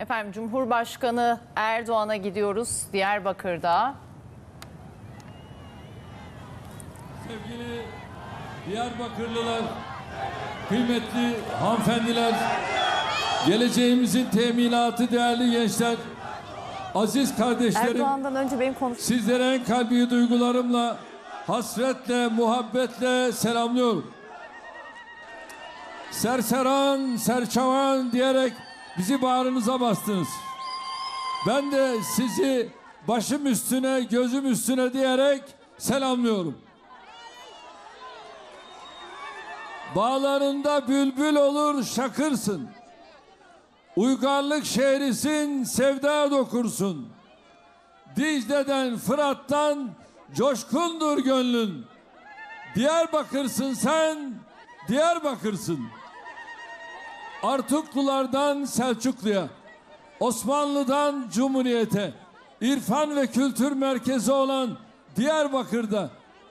Efendim, Cumhurbaşkanı Erdoğan'a gidiyoruz Diyarbakır'da. Sevgili Diyarbakırlılar, kıymetli hanımefendiler, geleceğimizin teminatı değerli gençler, aziz kardeşlerim. Erdoğan'dan önce benim konuşmam. Sizlere en kalbi duygularımla, hasretle, muhabbetle selamlıyorum. Serseran, serçavan diyerek bizi bağrınıza bastınız. Ben de sizi başım üstüne, gözüm üstüne diyerek selamlıyorum. Bağlarında bülbül olur şakırsın. Uygarlık şehrisin, sevda dokursun. Dicle'den, Fırat'tan coşkundur gönlün. Diyarbakırsın sen, Diyarbakırsın. Artuklulardan Selçuklu'ya, Osmanlı'dan Cumhuriyet'e, irfan ve kültür merkezi olan Diyarbakır'da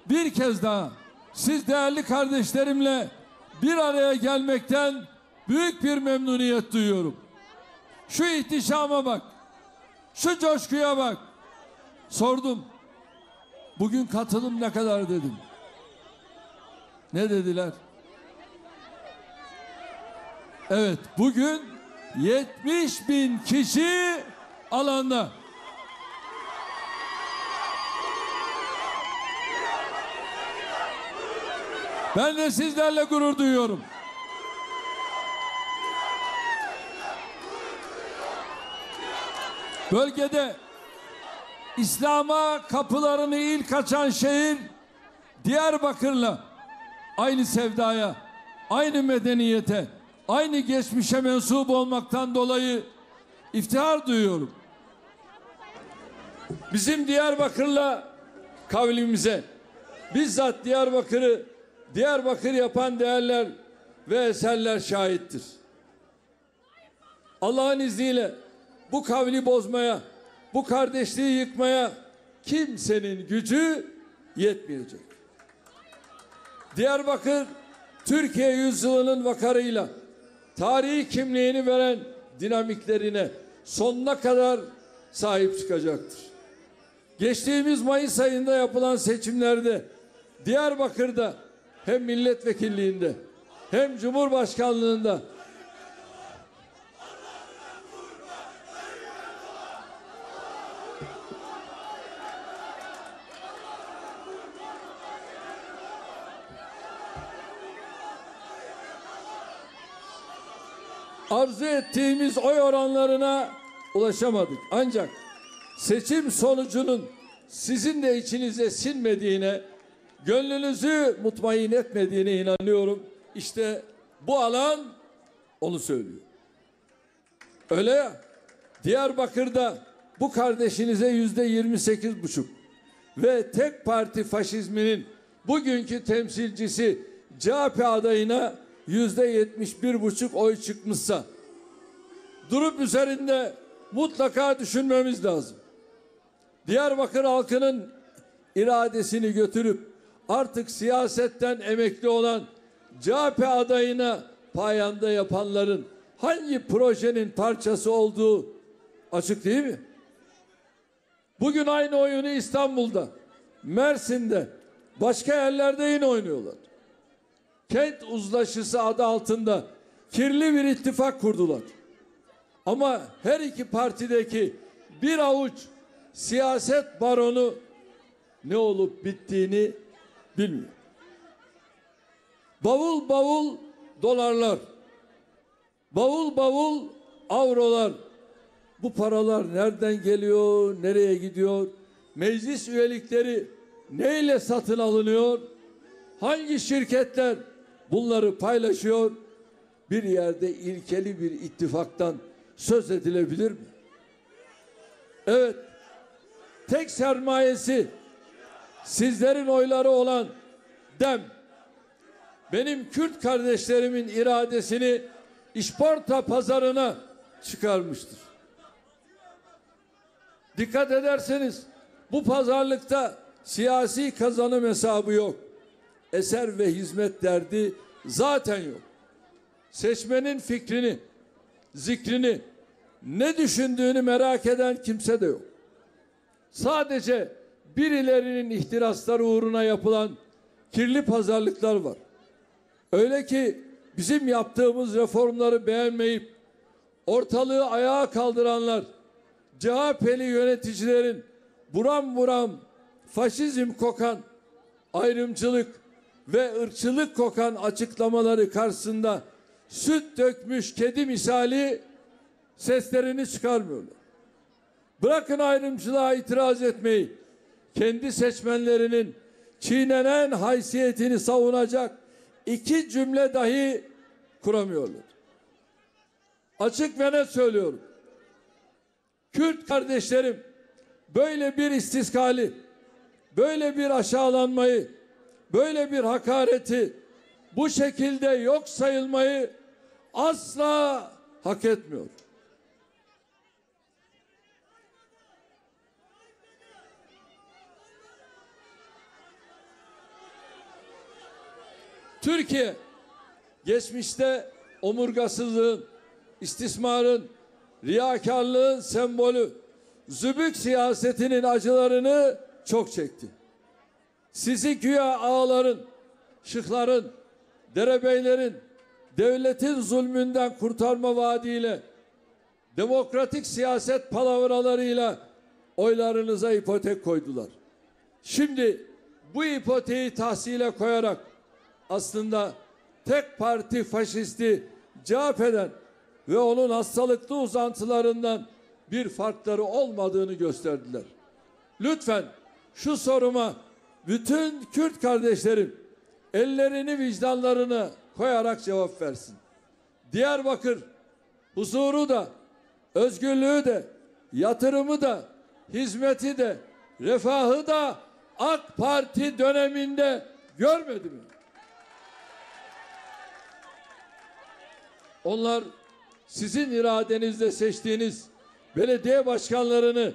bir kez daha siz değerli kardeşlerimle bir araya gelmekten büyük bir memnuniyet duyuyorum. Şu ihtişama bak, şu coşkuya bak. Sordum, bugün katılım ne kadar dedim. Ne dediler? Evet, bugün 70.000 kişi alanda. Ben de sizlerle gurur duyuyorum. Bölgede İslam'a kapılarını ilk açan şehir Diyarbakır'la aynı sevdaya, aynı medeniyete, aynı geçmişe mensup olmaktan dolayı iftihar duyuyorum. Bizim Diyarbakır'la kavlimize, bizzat Diyarbakır'ı Diyarbakır yapan değerler ve eserler şahittir. Allah'ın izniyle bu kavli bozmaya, bu kardeşliği yıkmaya kimsenin gücü yetmeyecek. Diyarbakır, Türkiye yüzyılının vakarıyla tarihi kimliğini veren dinamiklerine sonuna kadar sahip çıkacaktır. Geçtiğimiz Mayıs ayında yapılan seçimlerde Diyarbakır'da hem milletvekilliğinde hem Cumhurbaşkanlığında arzu ettiğimiz oy oranlarına ulaşamadık. Ancak seçim sonucunun sizin de içinize sinmediğine, gönlünüzü mutmain etmediğine inanıyorum. İşte bu alan onu söylüyor. Öyle ya, Diyarbakır'da bu kardeşinize %28,5 ve tek parti faşizminin bugünkü temsilcisi CHP adayına %71,5 oy çıkmışsa durup üzerinde mutlaka düşünmemiz lazım. Diyarbakır halkının iradesini götürüp artık siyasetten emekli olan CHP adayına payanda yapanların hangi projenin parçası olduğu açık değil mi? Bugün aynı oyunu İstanbul'da, Mersin'de, başka yerlerde yine oynuyorlar. Kent uzlaşısı adı altında kirli bir ittifak kurdular. Ama her iki partideki bir avuç siyaset baronu ne olup bittiğini bilmiyor. Bavul bavul dolarlar, bavul bavul avrolar. Bu paralar nereden geliyor, nereye gidiyor? Meclis üyelikleri neyle satın alınıyor? Hangi şirketler bunları paylaşıyor? Bir yerde ilkeli bir ittifaktan söz edilebilir mi? Evet, tek sermayesi sizlerin oyları olan Dem, benim Kürt kardeşlerimin iradesini işporta pazarına çıkarmıştır. Dikkat ederseniz bu pazarlıkta siyasi kazanım hesabı yok. Eser ve hizmet derdi zaten yok. Seçmenin fikrini, zikrini, ne düşündüğünü merak eden kimse de yok. Sadece birilerinin ihtirasları uğruna yapılan kirli pazarlıklar var. Öyle ki bizim yaptığımız reformları beğenmeyip ortalığı ayağa kaldıranlar, CHP'li yöneticilerin buram buram faşizm kokan, ayrımcılık ve ırkçılık kokan açıklamaları karşısında süt dökmüş kedi misali seslerini çıkarmıyorlar. Bırakın ayrımcılığa itiraz etmeyi, kendi seçmenlerinin çiğnenen haysiyetini savunacak iki cümle dahi kuramıyorlar. Açık ve net söylüyorum. Kürt kardeşlerim böyle bir istiskali, böyle bir aşağılanmayı, böyle bir hakareti, bu şekilde yok sayılmayı asla hak etmiyor. Türkiye geçmişte omurgasızlığın, istismarın, riyakarlığın sembolü, zübük siyasetinin acılarını çok çekti. Sizi güya ağaların, şıkların, derebeylerin, devletin zulmünden kurtarma vaadiyle, demokratik siyaset palavralarıyla oylarınıza ipotek koydular. Şimdi bu ipoteği tahsile koyarak aslında tek parti faşisti CHP'den ve onun hastalıklı uzantılarından bir farkları olmadığını gösterdiler. Lütfen şu soruma bütün Kürt kardeşlerim ellerini vicdanlarına koyarak cevap versin. Diyarbakır huzuru da, özgürlüğü de, yatırımı da, hizmeti de, refahı da AK Parti döneminde görmedi mi? Onlar sizin iradenizle seçtiğiniz belediye başkanlarını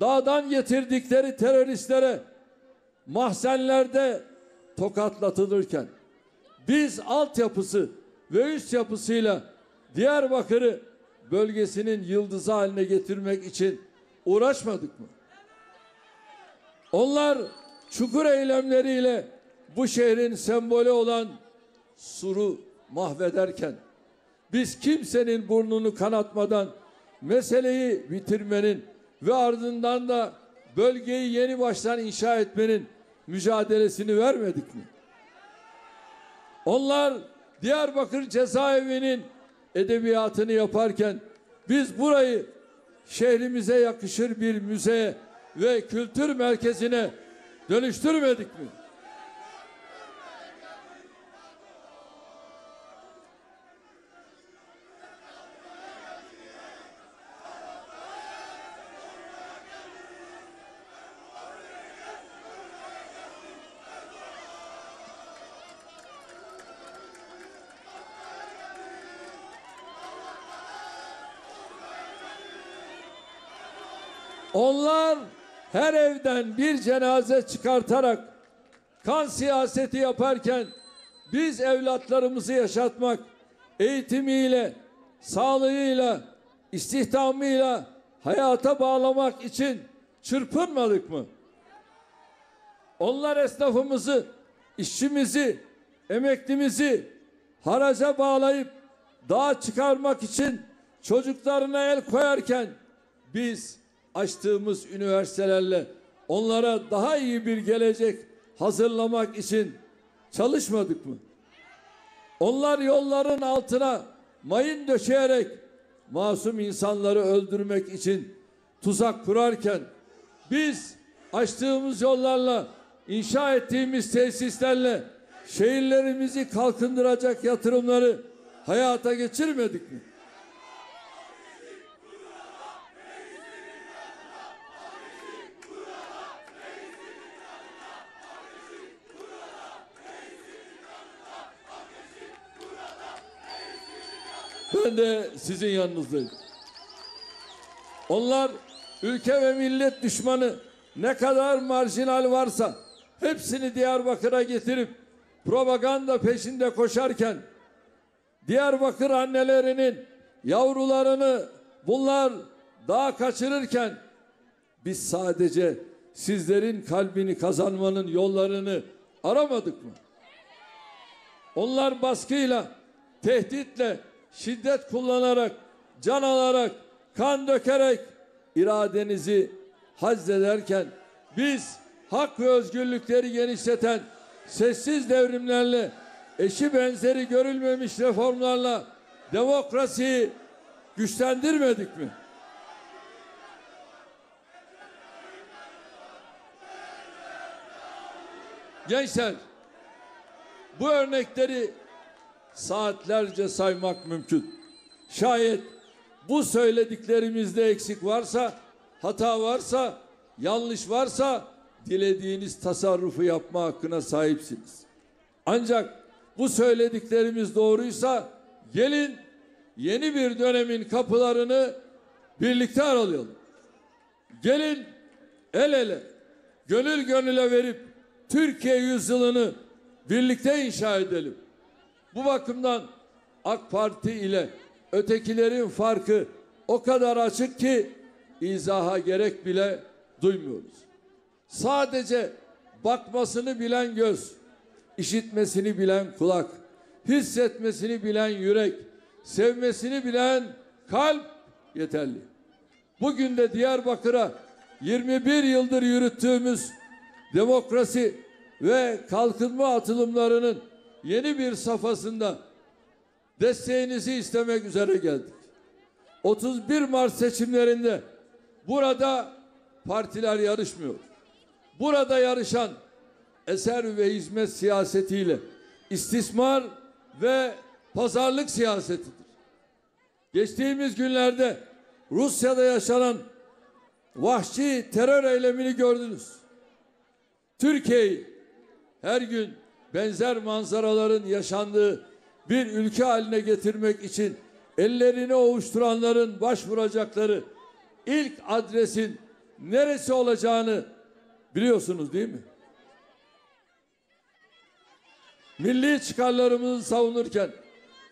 dağdan getirdikleri teröristlere mahzenlerde tokatlatılırken biz altyapısı ve üst yapısıyla Diyarbakır'ı bölgesinin yıldızı haline getirmek için uğraşmadık mı? Onlar çukur eylemleriyle bu şehrin sembolü olan Sur'u mahvederken biz kimsenin burnunu kanatmadan meseleyi bitirmenin ve ardından da bölgeyi yeni baştan inşa etmenin mücadelesini vermedik mi? Onlar Diyarbakır Cezaevi'nin edebiyatını yaparken biz burayı şehrimize yakışır bir müzeye ve kültür merkezine dönüştürmedik mi? Onlar her evden bir cenaze çıkartarak kan siyaseti yaparken biz evlatlarımızı yaşatmak, eğitimiyle, sağlığıyla, istihdamıyla hayata bağlamak için çırpınmadık mı? Onlar esnafımızı, işçimizi, emeklimizi haraca bağlayıp dağa çıkarmak için çocuklarına el koyarken biz açtığımız üniversitelerle onlara daha iyi bir gelecek hazırlamak için çalışmadık mı? Onlar yolların altına mayın döşeyerek masum insanları öldürmek için tuzak kurarken biz açtığımız yollarla, inşa ettiğimiz tesislerle şehirlerimizi kalkındıracak yatırımları hayata geçirmedik mi? Ben de sizin yanınızdayım. Onlar ülke ve millet düşmanı ne kadar marjinal varsa hepsini Diyarbakır'a getirip propaganda peşinde koşarken Diyarbakır annelerinin yavrularını bunlar daha kaçırırken biz sadece sizlerin kalbini kazanmanın yollarını aramadık mı? Onlar baskıyla, tehditle, şiddet kullanarak, can alarak, kan dökerek iradenizi hazzederken biz hak ve özgürlükleri genişleten sessiz devrimlerle, eşi benzeri görülmemiş reformlarla demokrasiyi güçlendirmedik mi? Gençler, bu örnekleri saatlerce saymak mümkün. Şayet bu söylediklerimizde eksik varsa, hata varsa, yanlış varsa dilediğiniz tasarrufu yapma hakkına sahipsiniz. Ancak bu söylediklerimiz doğruysa gelin yeni bir dönemin kapılarını birlikte aralayalım. Gelin el ele, gönül gönüle verip Türkiye yüzyılını birlikte inşa edelim. Bu bakımdan AK Parti ile ötekilerin farkı o kadar açık ki izaha gerek bile duymuyoruz. Sadece bakmasını bilen göz, işitmesini bilen kulak, hissetmesini bilen yürek, sevmesini bilen kalp yeterli. Bugün de Diyarbakır'a 21 yıldır yürüttüğümüz demokrasi ve kalkınma atılımlarının yeni bir safhasında desteğinizi istemek üzere geldik. 31 Mart seçimlerinde burada partiler yarışmıyor. Burada yarışan eser ve hizmet siyasetiyle istismar ve pazarlık siyasetidir. Geçtiğimiz günlerde Rusya'da yaşanan vahşi terör eylemini gördünüz. Türkiye'yi her gün benzer manzaraların yaşandığı bir ülke haline getirmek için ellerini ovuşturanların başvuracakları ilk adresin neresi olacağını biliyorsunuz değil mi? Milli çıkarlarımızı savunurken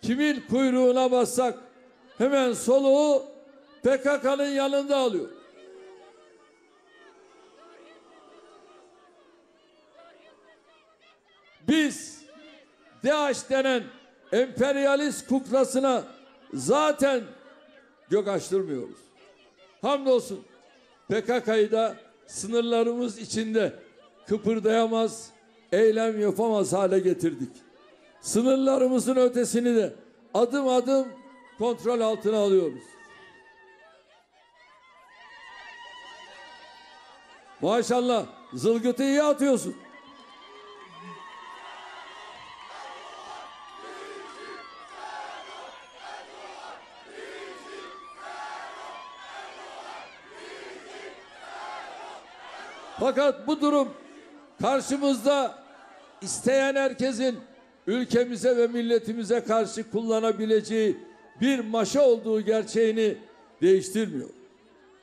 kimin kuyruğuna bassak hemen soluğu PKK'nın yanında alıyor. Biz DAEŞ denen emperyalist kuklasına zaten gök açtırmıyoruz. Hamdolsun PKK'yı da sınırlarımız içinde kıpırdayamaz, eylem yapamaz hale getirdik. Sınırlarımızın ötesini de adım adım kontrol altına alıyoruz. Maşallah zılgıtı iyi atıyorsun. Fakat bu durum karşımızda isteyen herkesin ülkemize ve milletimize karşı kullanabileceği bir maşa olduğu gerçeğini değiştirmiyor.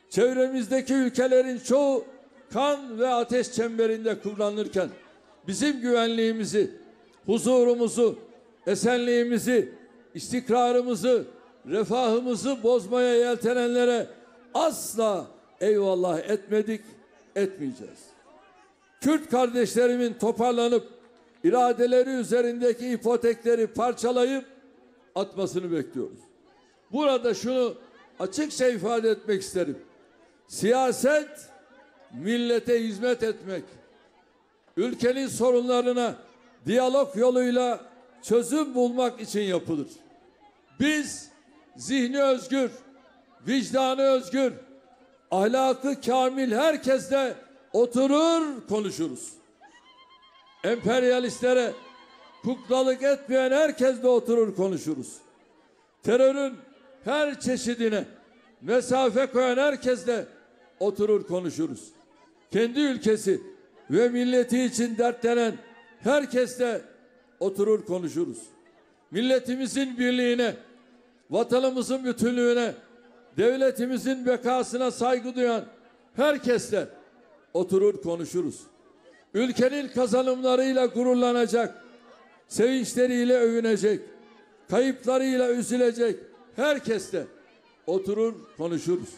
Çevremizdeki ülkelerin çoğu kan ve ateş çemberinde kullanılırken bizim güvenliğimizi, huzurumuzu, esenliğimizi, istikrarımızı, refahımızı bozmaya yeltenenlere asla eyvallah etmedik, etmeyeceğiz. Kürt kardeşlerimin toparlanıp iradeleri üzerindeki ipotekleri parçalayıp atmasını bekliyoruz. Burada şunu açıkça ifade etmek isterim. Siyaset millete hizmet etmek, ülkenin sorunlarına diyalog yoluyla çözüm bulmak için yapılır. Biz zihni özgür, vicdanı özgür, ahlakı kamil herkesle oturur konuşuruz. Emperyalistlere kuklalık etmeyen herkesle oturur konuşuruz. Terörün her çeşidine mesafe koyan herkesle oturur konuşuruz. Kendi ülkesi ve milleti için dertlenen herkesle oturur konuşuruz. Milletimizin birliğine, vatanımızın bütünlüğüne, devletimizin bekasına saygı duyan herkesle oturur konuşuruz. Ülkenin kazanımlarıyla gururlanacak, sevinçleriyle övünecek, kayıplarıyla üzülecek herkesle oturur konuşuruz.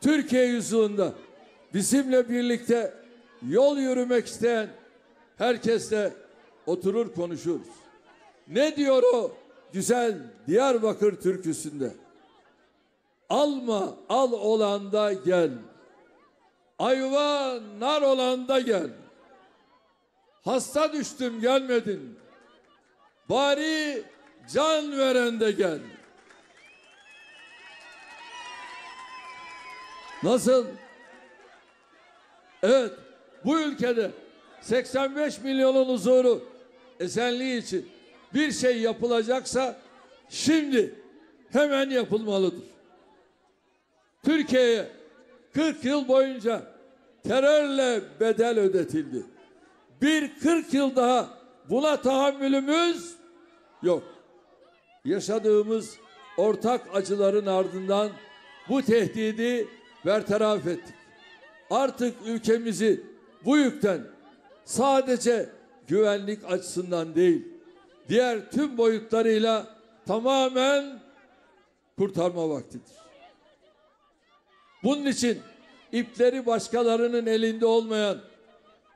Türkiye yüzyılında bizimle birlikte yol yürümek isteyen herkesle oturur konuşuruz. Ne diyor o güzel Diyarbakır türküsünde? Alma al olanda gel, ayva nar olanda gel. Hasta düştüm gelmedin, bari can veren de gel. Nasıl? Evet, bu ülkede 85 milyonun huzuru, esenliği için bir şey yapılacaksa şimdi hemen yapılmalıdır. Türkiye'ye 40 yıl boyunca terörle bedel ödetildi. Bir 40 yıl daha buna tahammülümüz yok. Yaşadığımız ortak acıların ardından bu tehdidi bertaraf ettik. Artık ülkemizi bu yükten sadece güvenlik açısından değil, diğer tüm boyutlarıyla tamamen kurtarma vaktidir. Bunun için ipleri başkalarının elinde olmayan,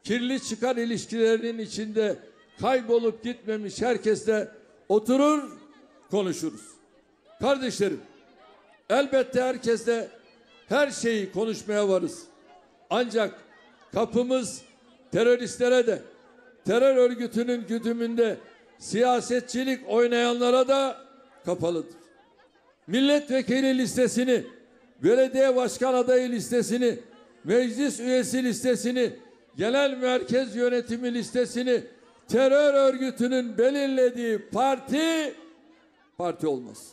kirli çıkar ilişkilerinin içinde kaybolup gitmemiş herkesle oturur konuşuruz. Kardeşlerim, elbette herkesle her şeyi konuşmaya varız. Ancak kapımız teröristlere de, terör örgütünün güdümünde siyasetçilik oynayanlara da kapalıdır. Milletvekili listesini, belediye başkan adayı listesini, meclis üyesi listesini, genel merkez yönetimi listesini terör örgütünün belirlediği parti olmaz.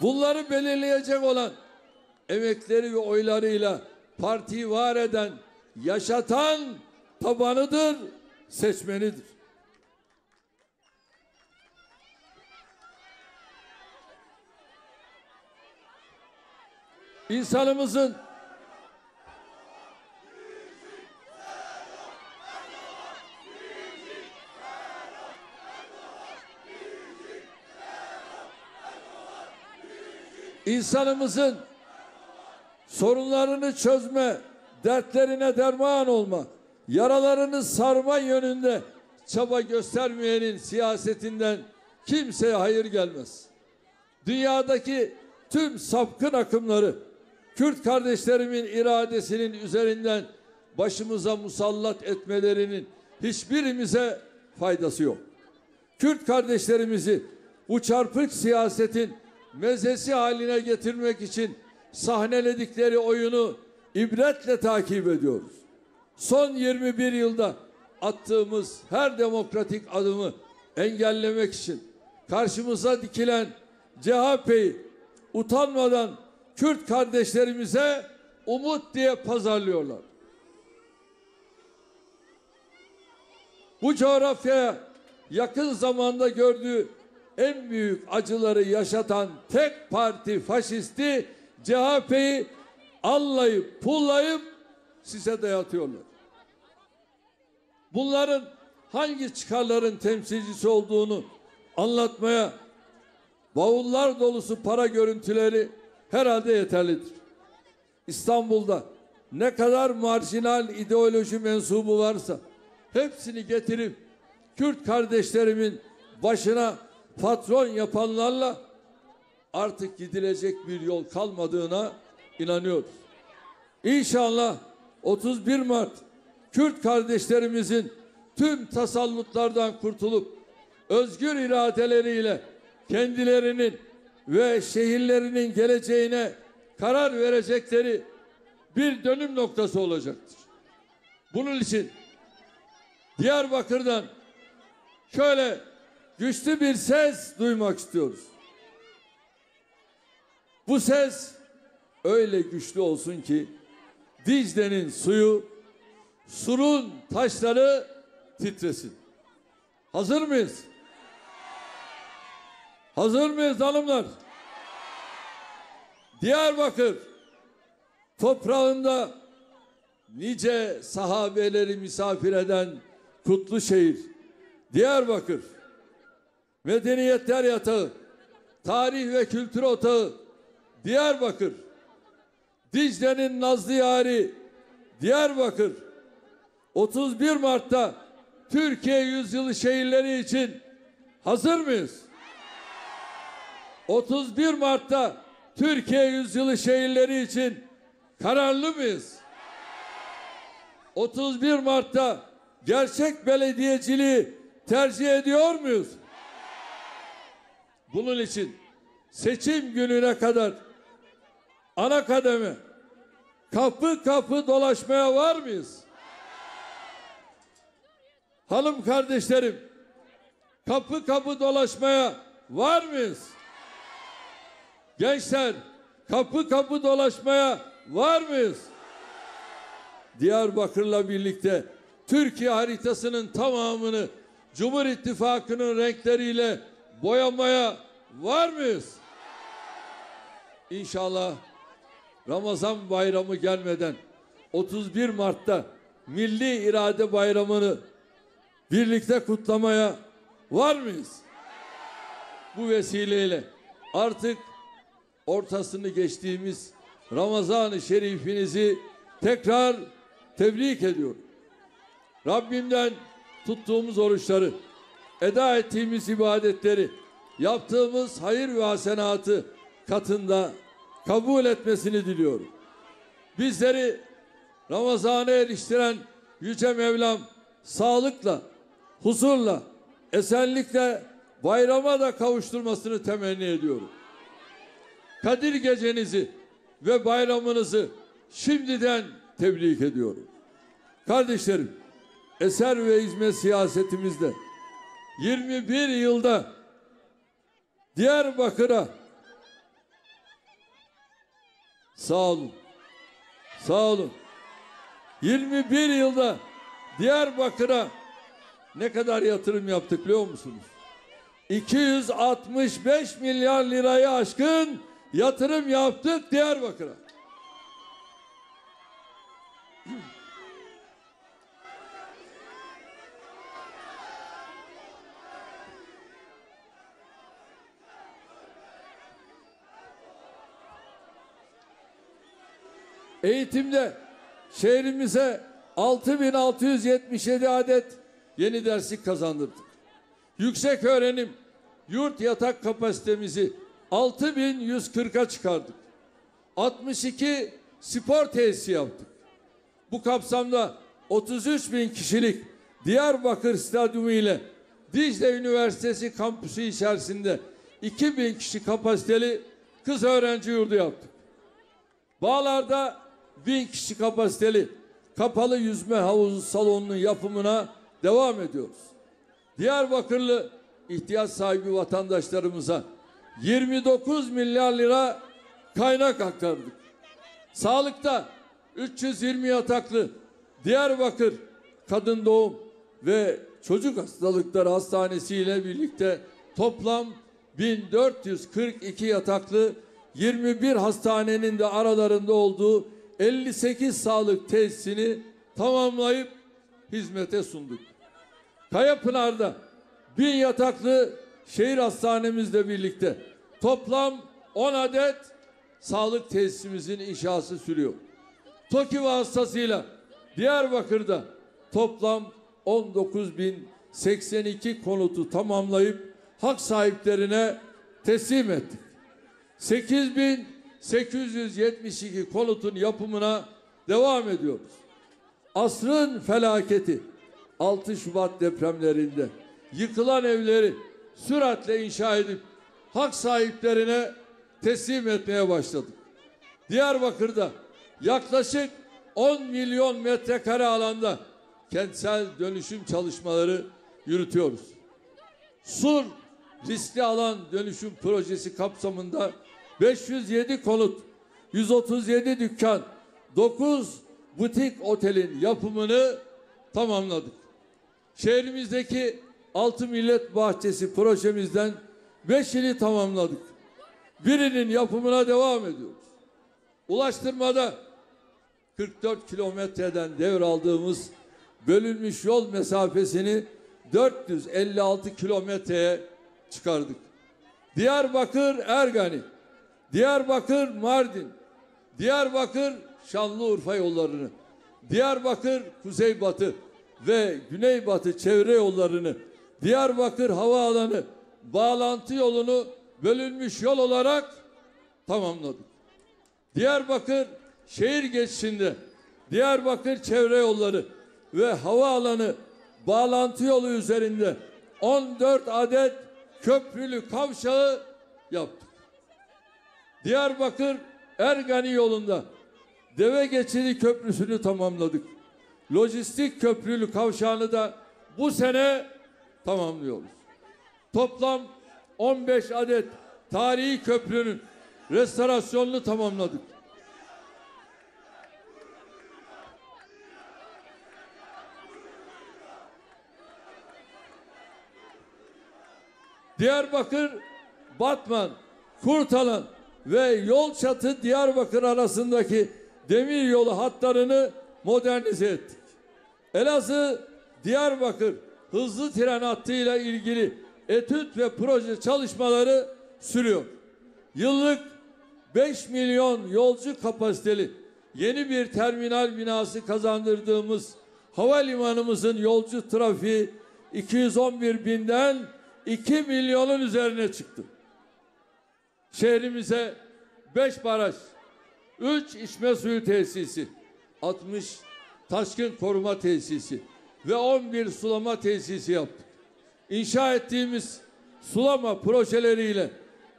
Bunları belirleyecek olan, emekleri ve oylarıyla partiyi var eden, yaşatan tabanıdır, seçmenidir. İnsanımızın sorunlarını çözme, dertlerine derman olma, yaralarını sarma yönünde çaba göstermeyenin siyasetinden kimseye hayır gelmez. Dünyadaki tüm sapkın akımları Kürt kardeşlerimin iradesinin üzerinden başımıza musallat etmelerinin hiçbirimize faydası yok. Kürt kardeşlerimizi bu çarpık siyasetin mezesi haline getirmek için sahneledikleri oyunu ibretle takip ediyoruz. Son 21 yılda attığımız her demokratik adımı engellemek için karşımıza dikilen CHP'yi utanmadan Kürt kardeşlerimize umut diye pazarlıyorlar. Bu coğrafyaya yakın zamanda gördüğü en büyük acıları yaşatan tek parti faşisti CHP'yi allayıp pullayıp size dayatıyorlar. Bunların hangi çıkarların temsilcisi olduğunu anlatmaya bavullar dolusu para görüntüleri herhalde yeterlidir. İstanbul'da ne kadar marjinal ideoloji mensubu varsa hepsini getirip Kürt kardeşlerimin başına patron yapanlarla artık gidilecek bir yol kalmadığına inanıyoruz. İnşallah 31 Mart Kürt kardeşlerimizin tüm tasallutlardan kurtulup özgür iradeleriyle kendilerinin ve şehirlerinin geleceğine karar verecekleri bir dönüm noktası olacaktır. Bunun için Diyarbakır'dan şöyle güçlü bir ses duymak istiyoruz. Bu ses öyle güçlü olsun ki Dicle'nin suyu, Sur'un taşları titresin. Hazır mıyız? Hazır mıyız hanımlar? Diyarbakır toprağında nice sahabeleri misafir eden kutlu şehir. Diyarbakır medeniyetler yatağı, tarih ve kültür otağı Diyarbakır, Dicle'nin nazlı yâri Diyarbakır, 31 Mart'ta Türkiye Yüzyılı şehirleri için hazır mıyız? 31 Mart'ta Türkiye Yüzyılı şehirleri için kararlı mıyız? 31 Mart'ta gerçek belediyeciliği tercih ediyor muyuz? Bunun için seçim gününe kadar ana kademe kapı kapı dolaşmaya var mıyız? Hanım kardeşlerim, kapı kapı dolaşmaya var mıyız? Gençler, kapı kapı dolaşmaya var mıyız? Diyarbakır'la birlikte Türkiye haritasının tamamını Cumhur İttifakı'nın renkleriyle boyamaya var mıyız? İnşallah Ramazan bayramı gelmeden 31 Mart'ta Milli İrade Bayramı'nı birlikte kutlamaya var mıyız? Bu vesileyle artık ortasını geçtiğimiz Ramazan-ı Şerifinizi tekrar tebrik ediyorum. Rabbimden tuttuğumuz oruçları, eda ettiğimiz ibadetleri, yaptığımız hayır ve hasenatı katında kabul etmesini diliyorum. Bizleri Ramazan'a eriştiren Yüce Mevlam sağlıkla, huzurla, esenlikle bayrama da kavuşturmasını temenni ediyorum. Kadir gecenizi ve bayramınızı şimdiden tebrik ediyorum. Kardeşlerim, eser ve hizmet siyasetimizde 21 yılda Diyarbakır'a sağ olun, sağ olun. 21 yılda Diyarbakır'a ne kadar yatırım yaptık biliyor musunuz? 265 milyar lirayı aşkın yatırım yaptık Diyarbakır'a. Eğitimde şehrimize 6.677 adet yeni derslik kazandırdık. Yüksek öğrenim yurt yatak kapasitemizi 6.140'a çıkardık. 62 spor tesisi yaptık. Bu kapsamda 33.000 kişilik Diyarbakır Stadyumu ile Dicle Üniversitesi kampüsü içerisinde 2.000 kişi kapasiteli kız öğrenci yurdu yaptık. Bağlar'da 1.000 kişi kapasiteli kapalı yüzme havuzu salonunun yapımına devam ediyoruz. Diyarbakırlı ihtiyaç sahibi vatandaşlarımıza 29 milyar lira kaynak aktardık. Sağlıkta 320 yataklı Diyarbakır Kadın Doğum ve Çocuk Hastalıkları Hastanesi ile birlikte toplam 1442 yataklı 21 hastanenin de aralarında olduğu 58 sağlık tesisini tamamlayıp hizmete sunduk. Kayapınar'da 1000 yataklı şehir hastanemizle birlikte toplam 10 adet sağlık tesisimizin inşası sürüyor. Toki vasıtasıyla Diyarbakır'da toplam 19.082 konutu tamamlayıp hak sahiplerine teslim ettik. 8.872 konutun yapımına devam ediyoruz. Asrın felaketi 6 Şubat depremlerinde yıkılan evleri süratle inşa edip hak sahiplerine teslim etmeye başladık. Diyarbakır'da yaklaşık 10 milyon metrekare alanda kentsel dönüşüm çalışmaları yürütüyoruz. Sur riskli alan dönüşüm projesi kapsamında 507 konut, 137 dükkan, 9 butik otelin yapımını tamamladık. Şehrimizdeki 6 millet bahçesi projemizden 5'ini tamamladık. Birinin yapımına devam ediyoruz. Ulaştırmada 44 kilometreden devraldığımız bölünmüş yol mesafesini 456 kilometreye çıkardık. Diyarbakır Ergani, Diyarbakır Mardin, Diyarbakır Şanlıurfa yollarını, Diyarbakır Kuzeybatı ve Güneybatı çevre yollarını, Diyarbakır Havaalanı bağlantı yolunu bölünmüş yol olarak tamamladık. Diyarbakır şehir geçişinde Diyarbakır çevre yolları ve havaalanı bağlantı yolu üzerinde 14 adet köprülü kavşağı yaptık. Diyarbakır Ergani yolunda Devegeçidi Köprüsü'nü tamamladık. Lojistik köprülü kavşağını da bu sene tamamlıyoruz. Toplam 15 adet tarihi köprünün restorasyonunu tamamladık. Diyarbakır, Batman, Kurtalan ve Yolçatı Diyarbakır arasındaki demir yolu hatlarını modernize ettik. Elazığ, Diyarbakır hızlı tren hattıyla ilgili etüt ve proje çalışmaları sürüyor. Yıllık 5 milyon yolcu kapasiteli yeni bir terminal binası kazandırdığımız havalimanımızın yolcu trafiği 211 binden 2 milyonun üzerine çıktı. Şehrimize 5 baraj, 3 içme suyu tesisi, 60 taşkın koruma tesisi ve 11 sulama tesisi yaptık. İnşa ettiğimiz sulama projeleriyle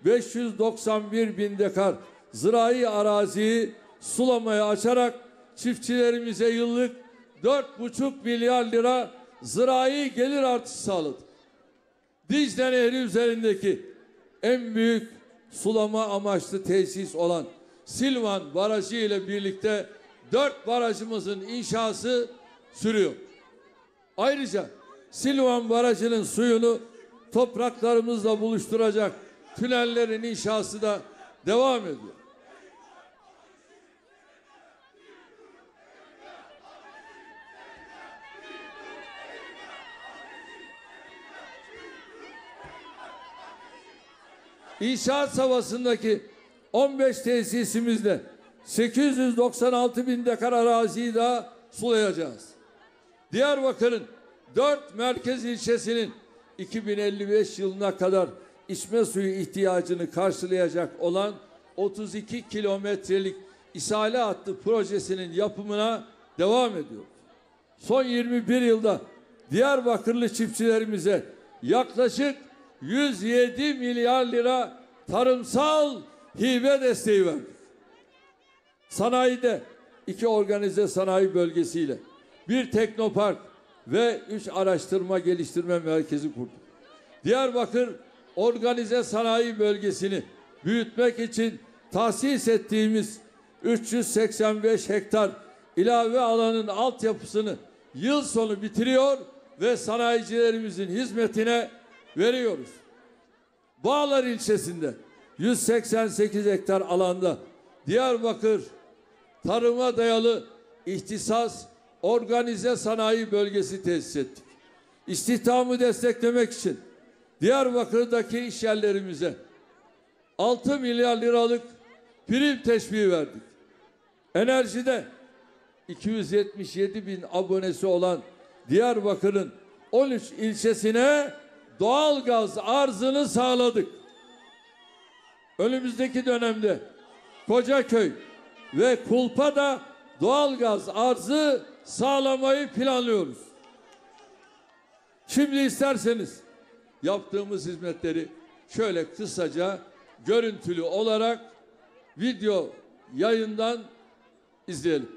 591 bin dekar zirai araziyi sulamaya açarak çiftçilerimize yıllık 4,5 milyar lira zirai gelir artışı sağladık. Dicle Nehri üzerindeki en büyük sulama amaçlı tesis olan Silvan Barajı ile birlikte 4 barajımızın inşası sürüyor. Ayrıca Silvan Barajı'nın suyunu topraklarımızla buluşturacak tünellerin inşası da devam ediyor. İnşaat savasındaki 15 tesisimizle 896 bin dekar araziyi daha sulayacağız. Diyarbakır'ın 4 merkez ilçesinin 2055 yılına kadar içme suyu ihtiyacını karşılayacak olan 32 kilometrelik isale hattı projesinin yapımına devam ediyor. Son 21 yılda Diyarbakırlı çiftçilerimize yaklaşık 107 milyar lira tarımsal hibe desteği verdik. Sanayide 2 organize sanayi bölgesiyle 1 teknopark ve 3 araştırma geliştirme merkezi kurduk. Diyarbakır organize sanayi bölgesini büyütmek için tahsis ettiğimiz 385 hektar ilave alanın altyapısını yıl sonu bitiriyor ve sanayicilerimizin hizmetine veriyoruz. Bağlar ilçesinde 188 hektar alanda Diyarbakır tarıma dayalı ihtisas organize sanayi bölgesi tesis ettik. İstihdamı desteklemek için Diyarbakır'daki iş yerlerimize 6 milyar liralık prim teşviği verdik. Enerjide 277 bin abonesi olan Diyarbakır'ın 13 ilçesine doğalgaz arzını sağladık. Önümüzdeki dönemde Kocaköy ve Kulpa'da doğalgaz arzı sağlamayı planlıyoruz. Şimdi isterseniz yaptığımız hizmetleri şöyle kısaca görüntülü olarak video yayından izleyelim.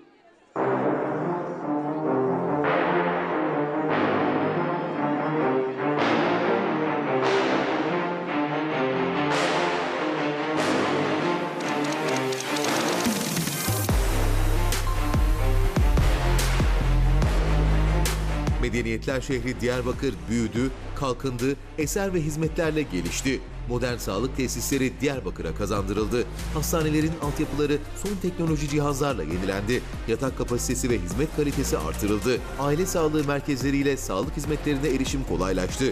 Medeniyetler şehri Diyarbakır büyüdü, kalkındı, eser ve hizmetlerle gelişti. Modern sağlık tesisleri Diyarbakır'a kazandırıldı. Hastanelerin altyapıları son teknoloji cihazlarla yenilendi. Yatak kapasitesi ve hizmet kalitesi artırıldı. Aile sağlığı merkezleriyle sağlık hizmetlerine erişim kolaylaştı.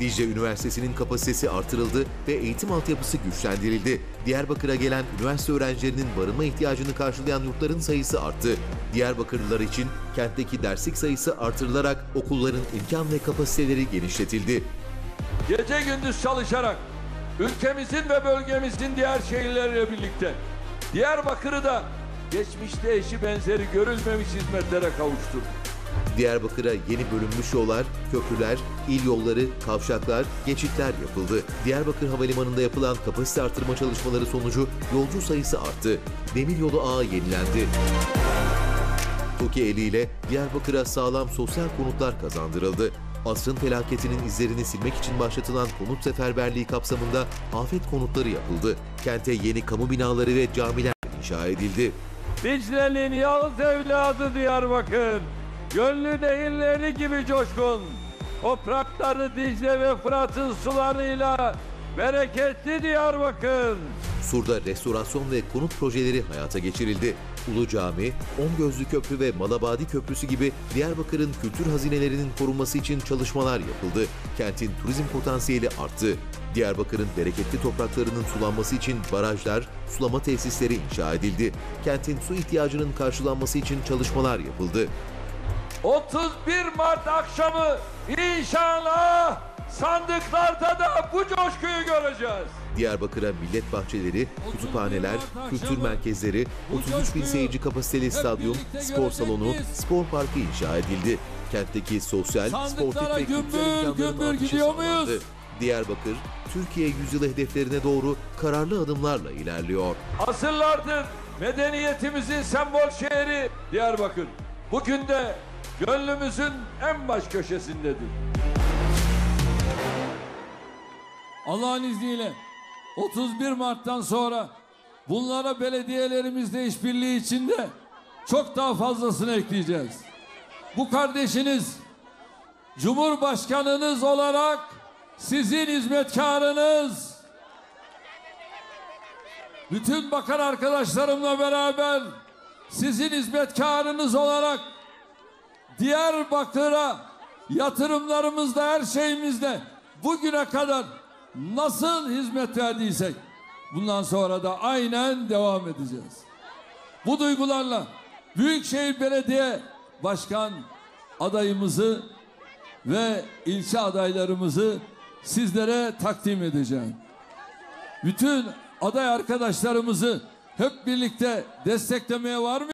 Dicle Üniversitesi'nin kapasitesi artırıldı ve eğitim altyapısı güçlendirildi. Diyarbakır'a gelen üniversite öğrencilerinin barınma ihtiyacını karşılayan yurtların sayısı arttı. Diyarbakırlılar için kentteki derslik sayısı artırılarak okulların imkan ve kapasiteleri genişletildi. Gece gündüz çalışarak ülkemizin ve bölgemizin diğer şehirleriyle birlikte Diyarbakır'ı da geçmişte eşi benzeri görülmemiş hizmetlere kavuşturdu. Diyarbakır'a yeni bölünmüş yollar, köprüler, il yolları, kavşaklar, geçitler yapıldı. Diyarbakır Havalimanı'nda yapılan kapasite artırma çalışmaları sonucu yolcu sayısı arttı. Demiryolu ağı yenilendi. Toki eliyle Diyarbakır'a sağlam sosyal konutlar kazandırıldı. Asrın felaketinin izlerini silmek için başlatılan konut seferberliği kapsamında afet konutları yapıldı. Kente yeni kamu binaları ve camiler inşa edildi. Dicle'nin yağız evladı Diyarbakır, gönlü nehirleri gibi coşkun, toprakları Dicle ve Fırat'ın sularıyla bereketli Diyarbakır. Sur'da restorasyon ve konut projeleri hayata geçirildi. Ulu Cami, On Gözlü Köprü ve Malabadi Köprüsü gibi Diyarbakır'ın kültür hazinelerinin korunması için çalışmalar yapıldı. Kentin turizm potansiyeli arttı. Diyarbakır'ın bereketli topraklarının sulanması için barajlar, sulama tesisleri inşa edildi. Kentin su ihtiyacının karşılanması için çalışmalar yapıldı. 31 Mart akşamı inşallah sandıklarda da bu coşkuyu göreceğiz. Diyarbakır'a millet bahçeleri, kütüphaneler, kültür merkezleri, 33 bin seyirci kapasiteli stadyum, spor salonu, spor parkı inşa edildi. Kentteki sosyal, sportif ve kültürel imkanların artışı sağlandı. Diyarbakır, Türkiye yüzyılı hedeflerine doğru kararlı adımlarla ilerliyor. Asırlardır medeniyetimizin sembol şehri Diyarbakır. Bugün de gönlümüzün en baş köşesindedir. Allah'ın izniyle 31 Mart'tan sonra bunlara belediyelerimizle işbirliği içinde çok daha fazlasını ekleyeceğiz. Bu kardeşiniz, Cumhurbaşkanınız olarak sizin hizmetkarınız, bütün bakan arkadaşlarımla beraber sizin hizmetkarınız olarak Diyarbakır'a yatırımlarımızla, her şeyimizle bugüne kadar nasıl hizmet verdiysek bundan sonra da aynen devam edeceğiz. Bu duygularla Büyükşehir Belediye Başkan adayımızı ve ilçe adaylarımızı sizlere takdim edeceğim. Bütün aday arkadaşlarımızı hep birlikte desteklemeye var mı?